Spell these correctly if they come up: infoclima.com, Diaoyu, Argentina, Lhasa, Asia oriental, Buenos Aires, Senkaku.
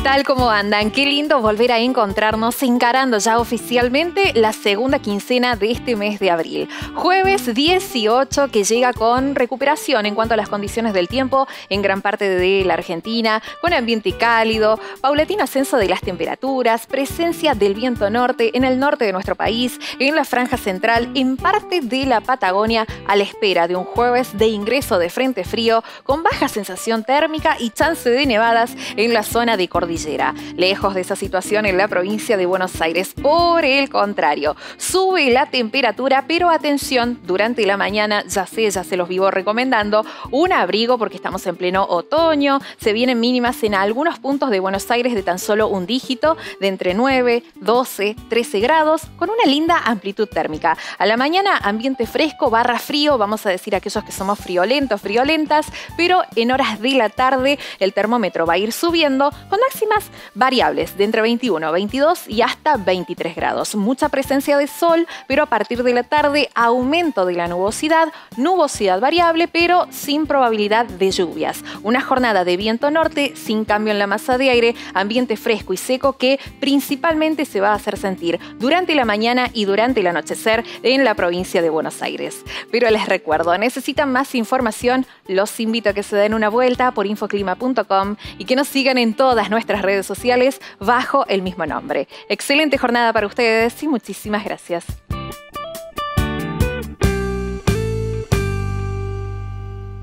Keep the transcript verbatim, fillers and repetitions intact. ¿Qué tal? ¿Cómo andan? Qué lindo volver a encontrarnos encarando ya oficialmente la segunda quincena de este mes de abril. Jueves dieciocho que llega con recuperación en cuanto a las condiciones del tiempo en gran parte de la Argentina, con ambiente cálido, paulatino ascenso de las temperaturas, presencia del viento norte en el norte de nuestro país, en la franja central, en parte de la Patagonia, a la espera de un jueves de ingreso de frente frío con baja sensación térmica y chance de nevadas en la zona de cordillera. Lejos de esa situación en la provincia de Buenos Aires, por el contrario, sube la temperatura, pero atención, durante la mañana, ya sé, ya se los vivo recomendando, un abrigo porque estamos en pleno otoño, se vienen mínimas en algunos puntos de Buenos Aires de tan solo un dígito, de entre nueve, doce, trece grados, con una linda amplitud térmica. A la mañana, ambiente fresco, barra frío, vamos a decir aquellos que somos friolentos, friolentas, pero en horas de la tarde el termómetro va a ir subiendo, con máximas variables de entre veintiuno, veintidós y hasta veintitrés grados. Mucha presencia de sol, pero a partir de la tarde aumento de la nubosidad, nubosidad variable, pero sin probabilidad de lluvias. Una jornada de viento norte, sin cambio en la masa de aire, ambiente fresco y seco que principalmente se va a hacer sentir durante la mañana y durante el anochecer en la provincia de Buenos Aires. Pero les recuerdo, necesitan más información, los invito a que se den una vuelta por infoclima punto com y que nos sigan en todas nuestras redes sociales bajo el mismo nombre. Excelente jornada para ustedes y muchísimas gracias.